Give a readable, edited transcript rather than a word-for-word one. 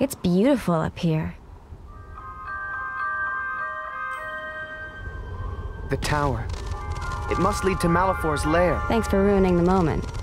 It's beautiful up here. The tower. It must lead to Malefor's lair. Thanks for ruining the moment.